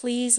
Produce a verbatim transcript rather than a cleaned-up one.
Please